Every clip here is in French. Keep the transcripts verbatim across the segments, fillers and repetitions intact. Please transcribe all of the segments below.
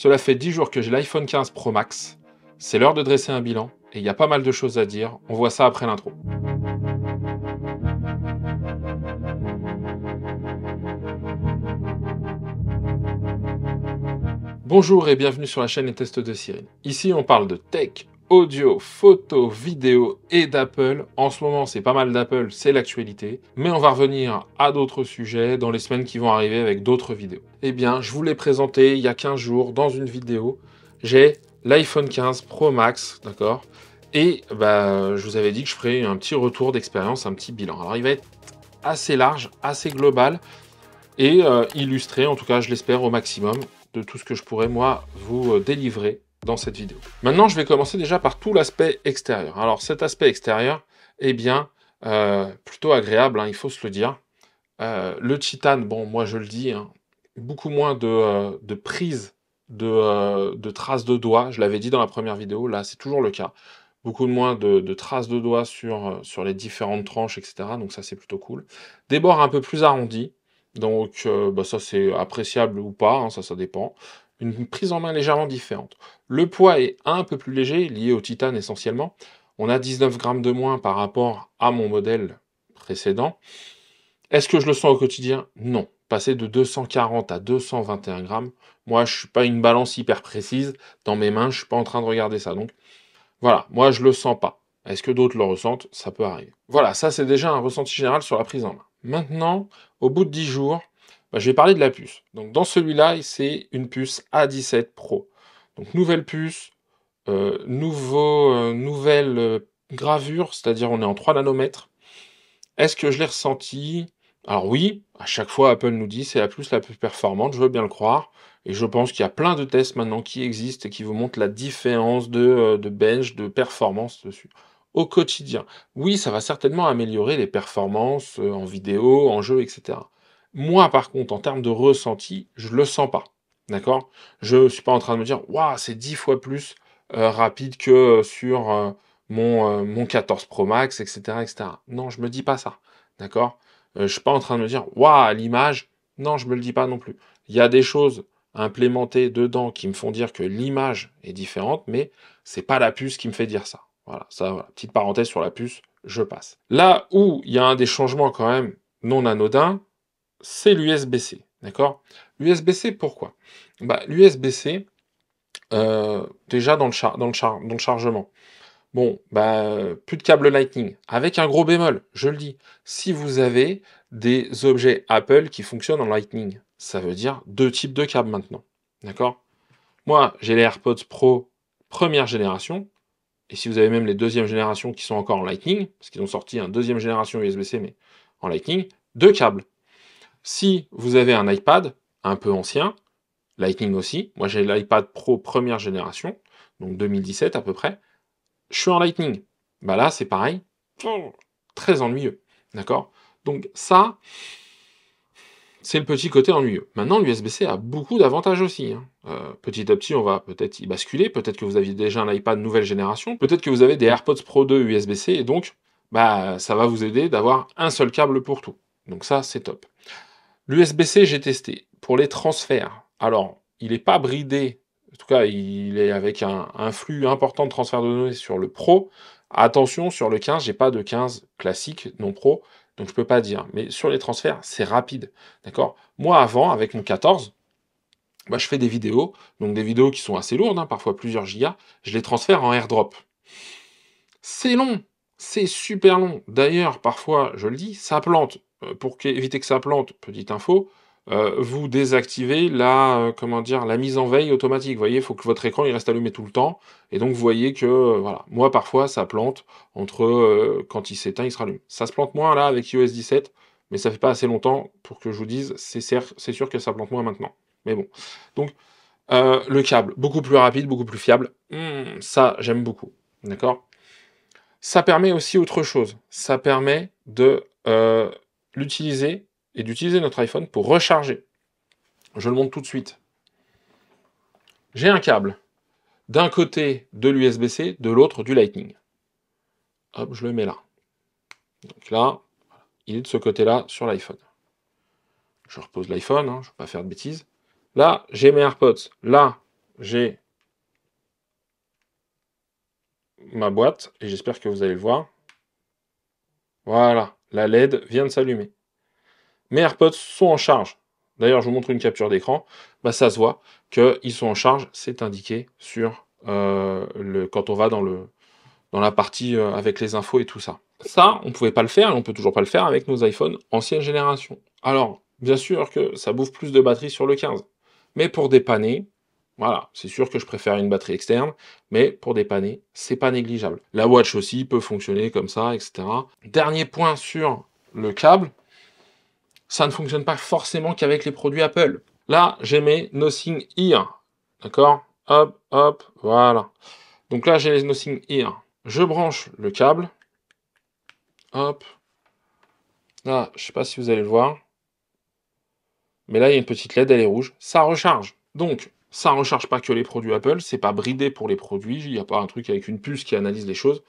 Cela fait dix jours que j'ai l'iPhone quinze Pro Max. C'est l'heure de dresser un bilan et il y a pas mal de choses à dire. On voit ça après l'intro. Bonjour et bienvenue sur la chaîne Les Tests de Cyril. Ici on parle de tech, audio, photo, vidéo et d'Apple. En ce moment c'est pas mal d'Apple, c'est l'actualité. Mais on va revenir à d'autres sujets dans les semaines qui vont arriver avec d'autres vidéos. Eh bien je vous l'ai présenté il y a quinze jours dans une vidéo. J'ai l'iPhone quinze Pro Max, d'accord. Et bah, je vous avais dit que je ferais un petit retour d'expérience, un petit bilan. Alors il va être assez large, assez global et euh, illustré, en tout cas je l'espère au maximum, de tout ce que je pourrais, moi, vous délivrer dans cette vidéo. Maintenant, je vais commencer déjà par tout l'aspect extérieur. Alors, cet aspect extérieur, eh bien, euh, plutôt agréable, hein, il faut se le dire. Euh, le titane, bon, moi, je le dis, hein, beaucoup moins de, euh, de prise de, euh, de traces de doigts. Je l'avais dit dans la première vidéo, là, c'est toujours le cas. Beaucoup moins de, de traces de doigts sur, euh, sur les différentes tranches, et cetera. Donc, ça, c'est plutôt cool. Des bords un peu plus arrondis. Donc, euh, bah ça, c'est appréciable ou pas, hein, ça, ça dépend. Une prise en main légèrement différente. Le poids est un peu plus léger, lié au titane essentiellement. On a dix-neuf grammes de moins par rapport à mon modèle précédent. Est-ce que je le sens au quotidien? Non. Passer de deux cent quarante à deux cent vingt et un grammes, moi, je ne suis pas une balance hyper précise. Dans mes mains, je ne suis pas en train de regarder ça. Donc, voilà, moi, je ne le sens pas. Est-ce que d'autres le ressentent? Ça peut arriver. Voilà, ça, c'est déjà un ressenti général sur la prise en main. Maintenant, au bout de dix jours, bah, je vais parler de la puce. Donc, dans celui-là, c'est une puce A dix-sept Pro. Donc, nouvelle puce, euh, nouveau, euh, nouvelle euh, gravure, c'est-à-dire on est en trois nanomètres. Est-ce que je l'ai ressenti? Alors oui, à chaque fois, Apple nous dit c'est la puce la plus performante, je veux bien le croire. Et je pense qu'il y a plein de tests maintenant qui existent et qui vous montrent la différence de, euh, de bench, de performance dessus. Au quotidien. Oui, ça va certainement améliorer les performances en vidéo, en jeu, et cetera. Moi, par contre, en termes de ressenti, je le sens pas. D'accord? Je ne suis pas en train de me dire, waouh, c'est dix fois plus euh, rapide que sur euh, mon, euh, mon quatorze Pro Max, et cetera, et cetera. Non, je me dis pas ça. D'accord? euh, Je ne suis pas en train de me dire, waouh, l'image. Non, je me le dis pas non plus. Il y a des choses à implémenter dedans qui me font dire que l'image est différente, mais c'est pas la puce qui me fait dire ça. Voilà, ça, voilà, petite parenthèse sur la puce, je passe. Là où il y a un des changements quand même non anodins, c'est l'U S B C, d'accord? L'U S B C, pourquoi? Bah, l'U S B C, euh, déjà dans le, char dans, le char dans le chargement, bon, bah, plus de câble Lightning, avec un gros bémol, je le dis, si vous avez des objets Apple qui fonctionnent en Lightning, ça veut dire deux types de câbles maintenant, d'accord? Moi, j'ai les AirPods Pro première génération, et si vous avez même les deuxième génération qui sont encore en Lightning, parce qu'ils ont sorti un deuxième génération U S B C, mais en Lightning, deux câbles. Si vous avez un iPad un peu ancien, Lightning aussi, moi j'ai l'iPad Pro première génération, donc deux mille dix-sept à peu près, je suis en Lightning. Bah là, c'est pareil, très ennuyeux, d'accord? Donc ça, c'est le petit côté ennuyeux. Maintenant, l'U S B C a beaucoup d'avantages aussi. Hein. Euh, petit à petit, on va peut-être y basculer. Peut-être que vous aviez déjà un iPad nouvelle génération. Peut-être que vous avez des AirPods Pro deux U S B C. Et donc, bah, ça va vous aider d'avoir un seul câble pour tout. Donc ça, c'est top. L'U S B C, j'ai testé pour les transferts. Alors, il n'est pas bridé. En tout cas, il est avec un, un flux important de transfert de données sur le Pro. Attention, sur le quinze, j'ai pas de quinze classique, non Pro. Donc, je ne peux pas dire. Mais sur les transferts, c'est rapide. D'accord? Moi, avant, avec mon quatorze, bah, je fais des vidéos. Donc, des vidéos qui sont assez lourdes, hein, parfois plusieurs gigas. Je les transfère en AirDrop. C'est long. C'est super long. D'ailleurs, parfois, je le dis, ça plante. Euh, pour éviter que ça plante, petite info, euh, vous désactivez la, euh, comment dire, la mise en veille automatique. Vous voyez, il faut que votre écran il reste allumé tout le temps. Et donc, vous voyez que, euh, voilà, moi, parfois, ça plante entre euh, quand il s'éteint, il se rallume. Ça se plante moins, là, avec iOS dix-sept, mais ça fait pas assez longtemps pour que je vous dise, c'est sûr que ça plante moins maintenant. Mais bon. Donc, euh, le câble, beaucoup plus rapide, beaucoup plus fiable. Mmh, ça, j'aime beaucoup. D'accord? Ça permet aussi autre chose. Ça permet de euh, l'utiliser et d'utiliser notre iPhone pour recharger. Je le montre tout de suite. J'ai un câble. D'un côté de l'U S B C, de l'autre du Lightning. Hop, je le mets là. Donc là, il est de ce côté-là sur l'iPhone. Je repose l'iPhone, hein, je ne veux pas faire de bêtises. Là, j'ai mes AirPods. Là, j'ai ma boîte, et j'espère que vous allez le voir. Voilà, la L E D vient de s'allumer. Mes AirPods sont en charge. D'ailleurs, je vous montre une capture d'écran. Bah, ça se voit qu'ils sont en charge. C'est indiqué sur euh, le, quand on va dans, le, dans la partie euh, avec les infos et tout ça. Ça, on ne pouvait pas le faire et on ne peut toujours pas le faire avec nos iPhones ancienne génération. Alors, bien sûr que ça bouffe plus de batterie sur le quinze. Mais pour dépanner, voilà, c'est sûr que je préfère une batterie externe. Mais pour dépanner, c'est pas négligeable. La Watch aussi peut fonctionner comme ça, et cetera. Dernier point sur le câble. Ça ne fonctionne pas forcément qu'avec les produits Apple. Là, j'ai mes Nothing Ear. D'accord? Hop, hop, voilà. Donc là, j'ai les Nothing Ear. Je branche le câble. Hop. Là, je ne sais pas si vous allez le voir. Mais là, il y a une petite L E D, elle est rouge. Ça recharge. Donc, ça ne recharge pas que les produits Apple. C'est pas bridé pour les produits. Il n'y a pas un truc avec une puce qui analyse les choses.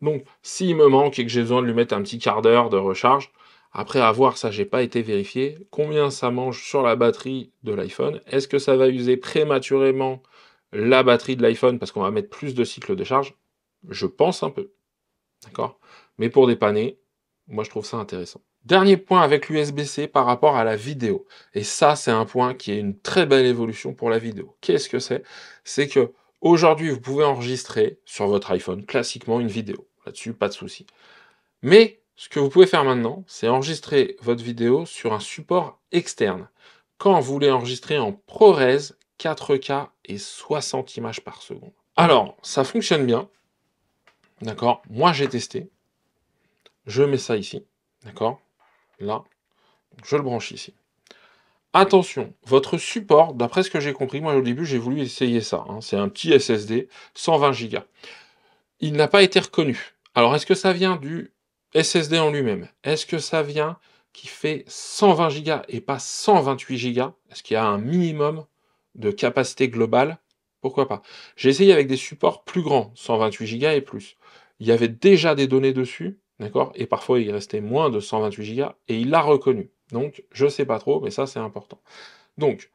Donc, s'il me manque et que j'ai besoin de lui mettre un petit quart d'heure de recharge, après avoir ça, j'ai pas été vérifié combien ça mange sur la batterie de l'iPhone. Est-ce que ça va user prématurément la batterie de l'iPhone parce qu'on va mettre plus de cycles de charge? Je pense un peu, d'accord. Mais pour dépanner, moi je trouve ça intéressant. Dernier point avec l'U S B C par rapport à la vidéo. Et ça, c'est un point qui est une très belle évolution pour la vidéo. Qu'est-ce que c'est? C'est que aujourd'hui, vous pouvez enregistrer sur votre iPhone classiquement une vidéo. Là-dessus, pas de souci. Mais ce que vous pouvez faire maintenant, c'est enregistrer votre vidéo sur un support externe. Quand vous voulez enregistrer en ProRes quatre K et soixante images par seconde. Alors, ça fonctionne bien. D'accord? Moi, j'ai testé. Je mets ça ici. D'accord? Là. Je le branche ici. Attention, votre support, d'après ce que j'ai compris, moi, au début, j'ai voulu essayer ça. Hein, c'est un petit S S D, cent vingt gigas. Il n'a pas été reconnu. Alors, est-ce que ça vient du S S D en lui-même, est-ce que ça vient qui fait cent vingt gigas et pas cent vingt-huit gigas? Est-ce qu'il y a un minimum de capacité globale? Pourquoi pas? J'ai essayé avec des supports plus grands, cent vingt-huit gigas et plus. Il y avait déjà des données dessus, d'accord? Et parfois, il restait moins de cent vingt-huit gigas et il l'a reconnu. Donc, je ne sais pas trop, mais ça, c'est important. Donc,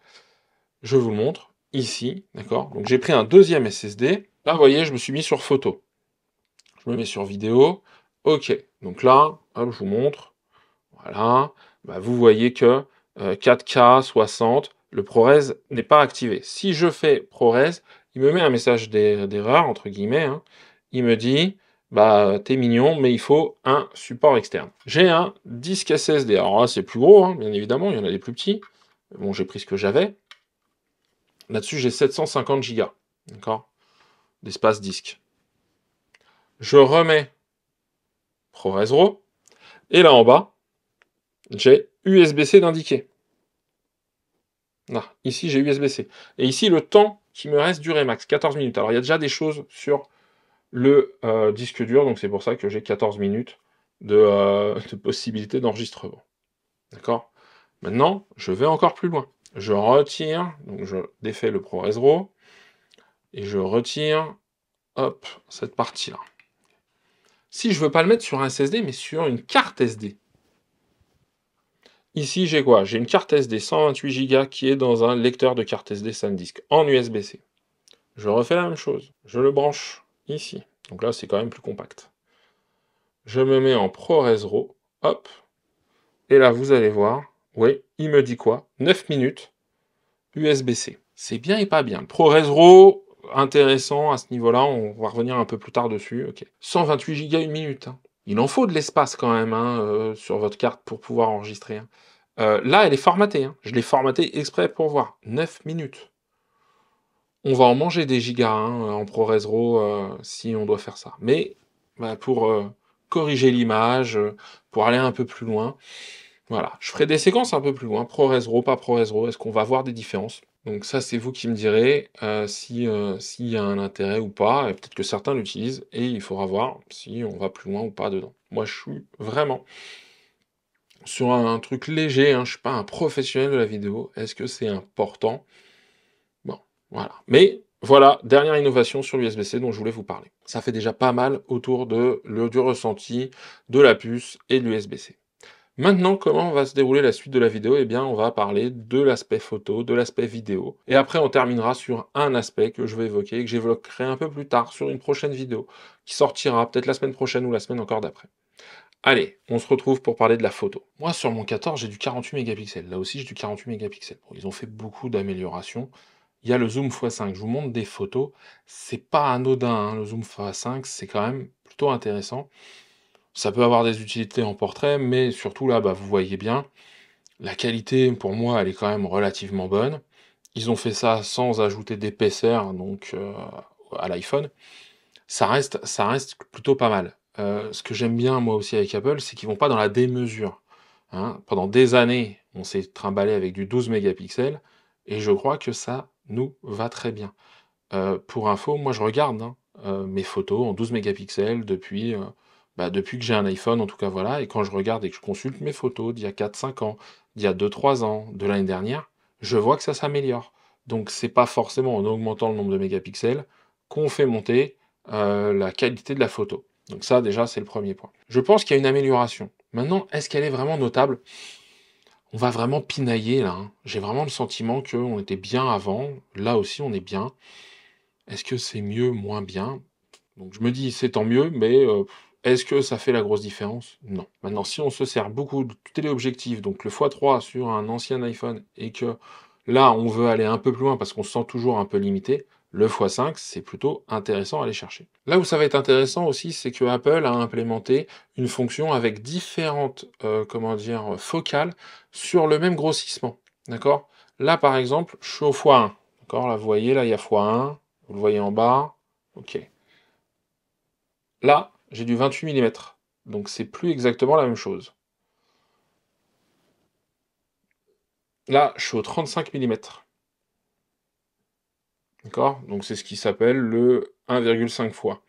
je vous le montre ici, d'accord? Donc, j'ai pris un deuxième S S D. Là, vous voyez, je me suis mis sur photo. Je me mets sur vidéo. OK, donc là, hop, je vous montre, voilà, bah, vous voyez que euh, quatre K, soixante, le ProRes n'est pas activé. Si je fais ProRes, il me met un message d'erreur, entre guillemets, hein. Il me dit, bah, t'es mignon, mais il faut un support externe. J'ai un disque S S D, alors là, c'est plus gros, hein, bien évidemment, il y en a des plus petits. Bon, j'ai pris ce que j'avais. Là-dessus, j'ai sept cent cinquante gigas, d'accord, d'espace disque. Je remets ProRes RAW, et là en bas, j'ai U S B C d'indiqué. Ah, ici, j'ai U S B C. Et ici, le temps qui me reste du Remax, quatorze minutes. Alors, il y a déjà des choses sur le euh, disque dur, donc c'est pour ça que j'ai quatorze minutes de, euh, de possibilité d'enregistrement. D'accord? Maintenant, je vais encore plus loin. Je retire, donc je défais le ProRes RAW, et je retire, hop, cette partie-là. Si je ne veux pas le mettre sur un S S D, mais sur une carte S D. Ici, j'ai quoi? J'ai une carte S D cent vingt-huit gigas qui est dans un lecteur de carte S D SanDisk en U S B C. Je refais la même chose. Je le branche ici. Donc là, c'est quand même plus compact. Je me mets en ProRes RAW. Hop. Et là, vous allez voir. Oui, il me dit quoi? neuf minutes. U S B C. C'est bien et pas bien. Le ProRes RAW, intéressant à ce niveau-là, on va revenir un peu plus tard dessus. Ok, cent vingt-huit gigas une minute. Hein. Il en faut de l'espace quand même hein, euh, sur votre carte pour pouvoir enregistrer. Hein. Euh, là, elle est formatée. Hein. Je l'ai formatée exprès pour voir. neuf minutes. On va en manger des gigas hein, en ProRes RAW euh, si on doit faire ça. Mais bah, pour euh, corriger l'image, euh, pour aller un peu plus loin, voilà. Je ferai des séquences un peu plus loin. ProRes RAW, pas ProRes RAW. Est-ce qu'on va voir des différences ? Donc ça, c'est vous qui me direz euh, si, euh, s'il y a un intérêt ou pas. Et peut-être que certains l'utilisent et il faudra voir si on va plus loin ou pas dedans. Moi, je suis vraiment sur un, un truc léger. Hein, je ne suis pas un professionnel de la vidéo. Est-ce que c'est important? Bon, voilà. Mais voilà, dernière innovation sur l'U S B C dont je voulais vous parler. Ça fait déjà pas mal autour de, le, du ressenti, de la puce et de l'U S B C. Maintenant, comment va se dérouler la suite de la vidéo? Eh bien, on va parler de l'aspect photo, de l'aspect vidéo. Et après, on terminera sur un aspect que je vais évoquer et que j'évoquerai un peu plus tard sur une prochaine vidéo qui sortira peut-être la semaine prochaine ou la semaine encore d'après. Allez, on se retrouve pour parler de la photo. Moi, sur mon quatorze, j'ai du quarante-huit mégapixels. Là aussi, j'ai du quarante-huit mégapixels. Bon, ils ont fait beaucoup d'améliorations. Il y a le zoom fois cinq. Je vous montre des photos. C'est pas anodin, hein. Le zoom fois cinq, c'est quand même plutôt intéressant. Ça peut avoir des utilités en portrait, mais surtout là, bah, vous voyez bien, la qualité, pour moi, elle est quand même relativement bonne. Ils ont fait ça sans ajouter d'épaisseur donc euh, à l'iPhone. Ça reste, ça reste plutôt pas mal. Euh, ce que j'aime bien, moi aussi, avec Apple, c'est qu'ils vont pas dans la démesure. Hein. Pendant des années, on s'est trimballé avec du douze mégapixels, et je crois que ça nous va très bien. Euh, pour info, moi, je regarde hein, euh, mes photos en douze mégapixels depuis... Euh, Bah depuis que j'ai un iPhone, en tout cas, voilà, et quand je regarde et que je consulte mes photos d'il y a quatre cinq ans, d'il y a deux trois ans, de l'année dernière, je vois que ça s'améliore. Donc, c'est pas forcément en augmentant le nombre de mégapixels qu'on fait monter euh, la qualité de la photo. Donc ça, déjà, c'est le premier point. Je pense qu'il y a une amélioration. Maintenant, est-ce qu'elle est vraiment notable? On va vraiment pinailler, là. Hein. J'ai vraiment le sentiment qu'on était bien avant. Là aussi, on est bien. Est-ce que c'est mieux, moins bien? Donc, je me dis, c'est tant mieux, mais... Euh, Est-ce que ça fait la grosse différence? Non. Maintenant, si on se sert beaucoup de téléobjectifs, donc le fois trois sur un ancien iPhone, et que là, on veut aller un peu plus loin parce qu'on se sent toujours un peu limité, le fois cinq, c'est plutôt intéressant à aller chercher. Là où ça va être intéressant aussi, c'est que Apple a implémenté une fonction avec différentes euh, comment dire, focales sur le même grossissement. D'accord? Là, par exemple, je suis au fois un. D'accord? Là, vous voyez, là, il y a fois un. Vous le voyez en bas. OK. Là, j'ai du vingt-huit millimètres, donc c'est plus exactement la même chose. Là, je suis au trente-cinq millimètres. D'accord? Donc c'est ce qui s'appelle le un virgule cinq fois.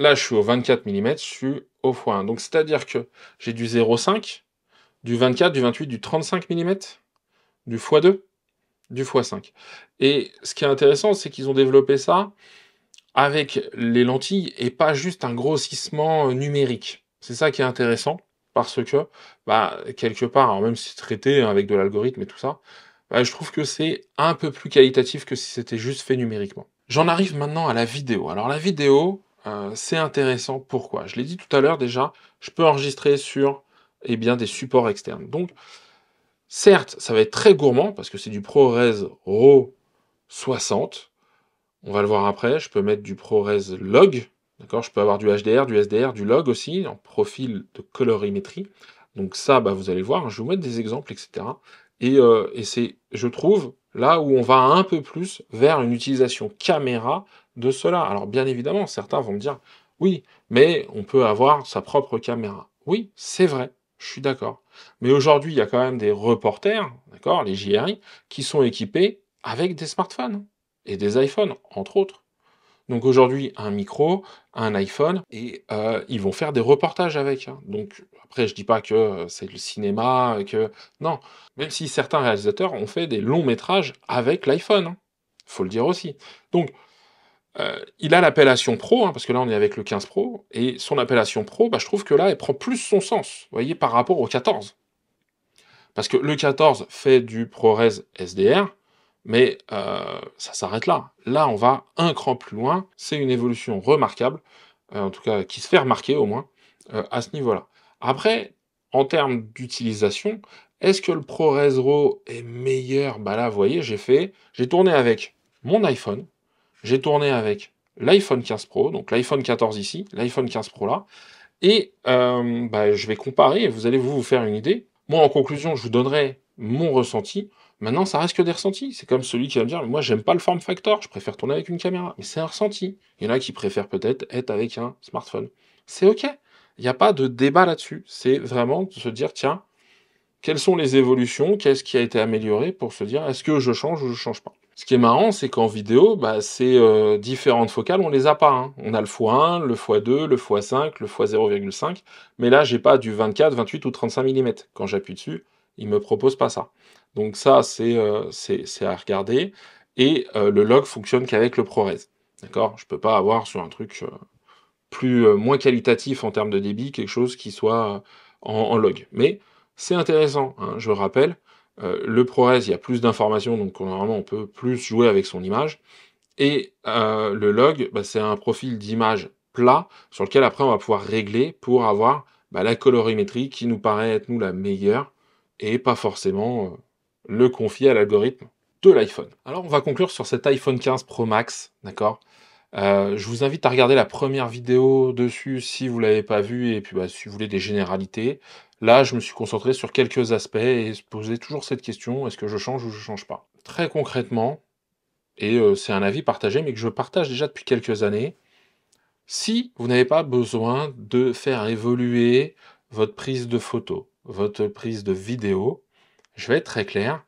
Là, je suis au vingt-quatre millimètres, je suis au fois un. Donc c'est-à-dire que j'ai du zéro virgule cinq, du vingt-quatre, du vingt-huit, du trente-cinq millimètres, du fois deux, du fois cinq. Et ce qui est intéressant, c'est qu'ils ont développé ça avec les lentilles et pas juste un grossissement numérique. C'est ça qui est intéressant, parce que, bah, quelque part, alors même si c'est traité avec de l'algorithme et tout ça, bah, je trouve que c'est un peu plus qualitatif que si c'était juste fait numériquement. J'en arrive maintenant à la vidéo. Alors la vidéo, euh, c'est intéressant. Pourquoi? Je l'ai dit tout à l'heure déjà, je peux enregistrer sur eh bien, des supports externes. Donc, certes, ça va être très gourmand, parce que c'est du ProRes RAW soixante, on va le voir après, je peux mettre du ProRes Log, d'accord, je peux avoir du H D R, du S D R, du Log aussi, en profil de colorimétrie. Donc ça, bah, vous allez voir, je vais vous mettre des exemples, et cetera. Et, euh, et c'est, je trouve, là où on va un peu plus vers une utilisation caméra de cela. Alors bien évidemment, certains vont me dire, oui, mais on peut avoir sa propre caméra. Oui, c'est vrai, je suis d'accord. Mais aujourd'hui, il y a quand même des reporters, d'accord, les J R I, qui sont équipés avec des smartphones. Et des iPhones, entre autres. Donc aujourd'hui, un micro, un iPhone, et euh, ils vont faire des reportages avec. Hein. Donc après, je dis pas que c'est le cinéma, que... Non, même si certains réalisateurs ont fait des longs métrages avec l'iPhone. Hein. Faut le dire aussi. Donc, euh, il a l'appellation Pro, hein, parce que là, on est avec le quinze Pro, et son appellation Pro, bah, je trouve que là, elle prend plus son sens, vous voyez, par rapport au quatorze. Parce que le quatorze fait du ProRes S D R, mais euh, ça s'arrête là. Là, on va un cran plus loin. C'est une évolution remarquable, euh, en tout cas qui se fait remarquer au moins, euh, à ce niveau-là. Après, en termes d'utilisation, est-ce que le ProRes RAW est meilleur? Bah là, vous voyez, j'ai fait, j'ai tourné avec mon iPhone, j'ai tourné avec l'iPhone quinze Pro, donc l'iPhone quatorze ici, l'iPhone quinze Pro là, et euh, bah, je vais comparer, et vous allez vous faire une idée. Moi, en conclusion, je vous donnerai mon ressenti. Maintenant, ça reste que des ressentis. C'est comme celui qui va me dire, mais moi, j'aime pas le form factor, je préfère tourner avec une caméra. Mais c'est un ressenti. Il y en a qui préfèrent peut-être être avec un smartphone. C'est OK. Il n'y a pas de débat là-dessus. C'est vraiment de se dire, tiens, quelles sont les évolutions? Qu'est-ce qui a été amélioré pour se dire, est-ce que je change ou je ne change pas? Ce qui est marrant, c'est qu'en vidéo, bah, ces euh, différentes focales, on les a pas. Hein. On a le fois un, le fois deux, le fois cinq, le fois zéro virgule cinq. Mais là, j'ai pas du vingt-quatre, vingt-huit ou trente-cinq millimètres. Quand j'appuie dessus, il me propose pas ça. Donc ça, c'est euh, à regarder. Et euh, le log fonctionne qu'avec le ProRes. D'accord? Je ne peux pas avoir sur un truc euh, plus euh, moins qualitatif en termes de débit, quelque chose qui soit en, en log. Mais c'est intéressant, hein, je rappelle, euh, le ProRes, il y a plus d'informations, donc normalement on peut plus jouer avec son image. Et euh, le log, bah, c'est un profil d'image plat sur lequel après on va pouvoir régler pour avoir bah, la colorimétrie qui nous paraît être nous la meilleure et pas forcément euh, le confier à l'algorithme de l'iPhone. Alors on va conclure sur cet iPhone quinze Pro Max, d'accord. Euh, je vous invite à regarder la première vidéo dessus si vous ne l'avez pas vue et puis bah, si vous voulez des généralités. Là, je me suis concentré sur quelques aspects et se poser toujours cette question, est-ce que je change ou je ne change pas? Très concrètement, et euh, c'est un avis partagé, mais que je partage déjà depuis quelques années, si vous n'avez pas besoin de faire évoluer votre prise de photo, votre prise de vidéo, je vais être très clair,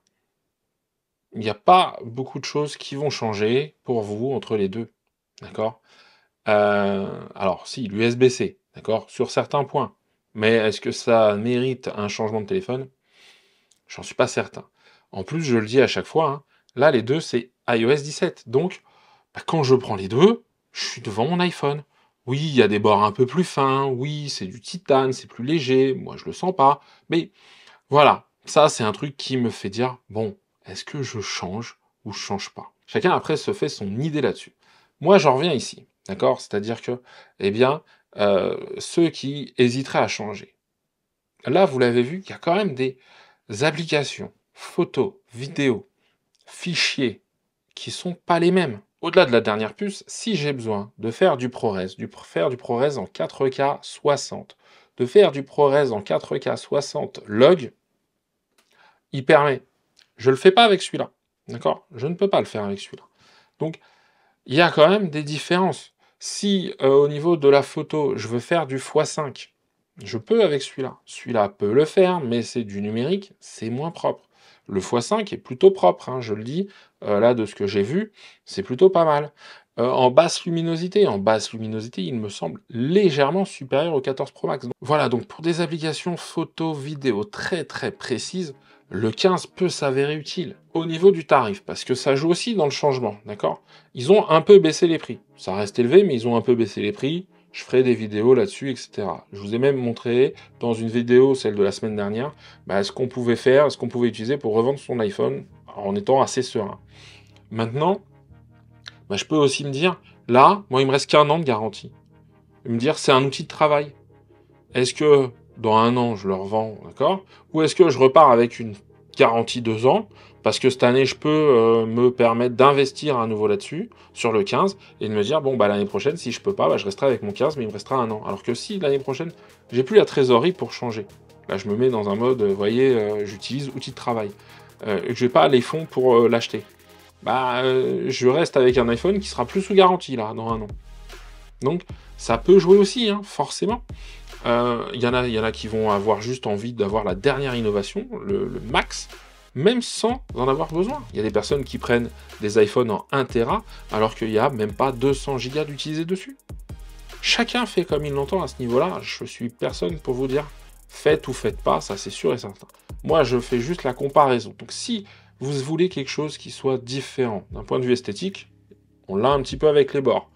il n'y a pas beaucoup de choses qui vont changer pour vous entre les deux. D'accord. euh, Alors, si, l'U S B C, d'accord, sur certains points. Mais est-ce que ça mérite un changement de téléphone? J'en suis pas certain. En plus, je le dis à chaque fois, hein, là, les deux, c'est iOS dix-sept. Donc, bah, quand je prends les deux, je suis devant mon iPhone. Oui, il y a des bords un peu plus fins. Oui, c'est du titane, c'est plus léger. Moi, je le sens pas. Mais voilà, ça, c'est un truc qui me fait dire, bon, est-ce que je change ou je change pas? Chacun, après, se fait son idée là-dessus. Moi, j'en reviens ici, d'accord? C'est-à-dire que, eh bien, euh, ceux qui hésiteraient à changer. Là, vous l'avez vu, il y a quand même des applications, photos, vidéos, fichiers, qui sont pas les mêmes. Au-delà de la dernière puce, si j'ai besoin de faire du ProRes, de faire du ProRes en quatre K soixante, de faire du ProRes en quatre K soixante log, il permet. Je ne le fais pas avec celui-là, d'accord? Je ne peux pas le faire avec celui-là. Donc, il y a quand même des différences. Si euh, au niveau de la photo, je veux faire du fois cinq, je peux avec celui-là. Celui-là peut le faire, mais c'est du numérique, c'est moins propre. Le fois cinq est plutôt propre, hein, je le dis, euh, là de ce que j'ai vu, c'est plutôt pas mal. Euh, en basse luminosité, en basse luminosité, il me semble légèrement supérieur au quatorze Pro Max. Donc, voilà, donc pour des applications photo, vidéo très très précises, le quinze peut s'avérer utile au niveau du tarif, parce que ça joue aussi dans le changement, d'accord? Ils ont un peu baissé les prix. Ça reste élevé, mais ils ont un peu baissé les prix. Je ferai des vidéos là-dessus, et cetera. Je vous ai même montré dans une vidéo, celle de la semaine dernière, bah, ce qu'on pouvait faire, ce qu'on pouvait utiliser pour revendre son iPhone en étant assez serein. Maintenant, bah, je peux aussi me dire, là, moi, il me reste qu'un an de garantie. Me dire, c'est un outil de travail. Est-ce que dans un an, je le revends, d'accord? Ou est-ce que je repars avec une garantie deux ans, parce que cette année, je peux euh, me permettre d'investir à nouveau là-dessus, sur le quinze, et de me dire, bon, bah, l'année prochaine, si je peux pas, bah, je resterai avec mon quinze, mais il me restera un an. Alors que si, l'année prochaine, j'ai plus la trésorerie pour changer. Là, je me mets dans un mode, vous voyez, euh, j'utilise outil de travail, euh, et que je n'ai pas les fonds pour euh, l'acheter. Bah, euh, je reste avec un iPhone qui sera plus sous garantie, là, dans un an. Donc, ça peut jouer aussi, hein, forcément. Euh, y en a, y en a qui vont avoir juste envie d'avoir la dernière innovation, le, le max, même sans en avoir besoin. Il y a des personnes qui prennent des iPhones en un téra alors qu'il n'y a même pas deux cents gigas d'utilisés dessus. Chacun fait comme il l'entend à ce niveau-là. Je suis personne pour vous dire faites ou faites pas, ça c'est sûr et certain. Moi, je fais juste la comparaison. Donc si vous voulez quelque chose qui soit différent d'un point de vue esthétique, on l'a un petit peu avec les bords,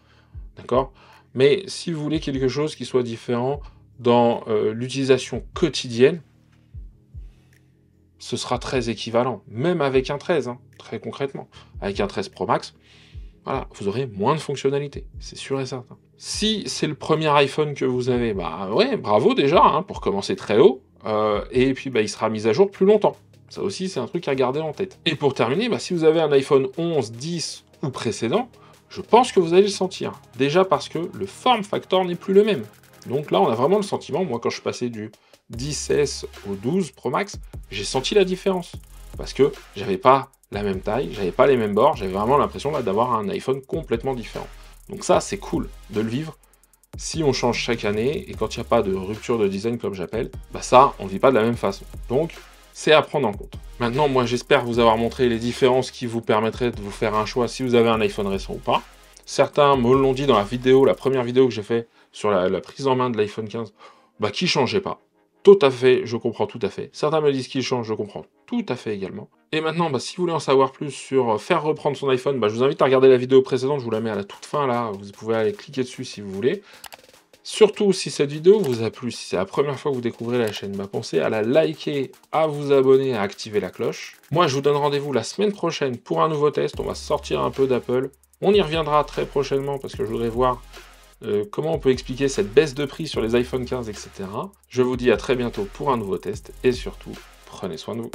d'accord? Mais si vous voulez quelque chose qui soit différent dans euh, l'utilisation quotidienne, ce sera très équivalent, même avec un treize, hein, très concrètement. Avec un treize Pro Max, voilà, vous aurez moins de fonctionnalités, c'est sûr et certain. Si c'est le premier iPhone que vous avez, bah ouais, bravo déjà, hein, pour commencer très haut, euh, et puis bah, il sera mis à jour plus longtemps. Ça aussi, c'est un truc à garder en tête. Et pour terminer, bah, si vous avez un iPhone onze, dix ou précédent, je pense que vous allez le sentir. Déjà parce que le form factor n'est plus le même. Donc là, on a vraiment le sentiment, moi, quand je suis passé du dix S au douze Pro Max, j'ai senti la différence. Parce que j'avais pas la même taille, j'avais pas les mêmes bords, j'avais vraiment l'impression d'avoir un iPhone complètement différent. Donc ça, c'est cool de le vivre. Si on change chaque année, et quand il n'y a pas de rupture de design, comme j'appelle, bah ça, on ne vit pas de la même façon. Donc, c'est à prendre en compte. Maintenant, moi, j'espère vous avoir montré les différences qui vous permettraient de vous faire un choix si vous avez un iPhone récent ou pas. Certains me l'ont dit dans la vidéo, la première vidéo que j'ai fait sur la, la prise en main de l'iPhone quinze, bah, qui ne changeait pas. Tout à fait, je comprends tout à fait. Certains me disent qu'il change, je comprends tout à fait également. Et maintenant, bah, si vous voulez en savoir plus sur faire reprendre son iPhone, bah, je vous invite à regarder la vidéo précédente, je vous la mets à la toute fin là, vous pouvez aller cliquer dessus si vous voulez. Surtout, si cette vidéo vous a plu, si c'est la première fois que vous découvrez la chaîne, bah, pensez à la liker, à vous abonner, à activer la cloche. Moi, je vous donne rendez-vous la semaine prochaine pour un nouveau test. On va sortir un peu d'Apple. On y reviendra très prochainement parce que je voudrais voir euh, comment on peut expliquer cette baisse de prix sur les iPhone quinze, et cetera. Je vous dis à très bientôt pour un nouveau test et surtout, prenez soin de vous.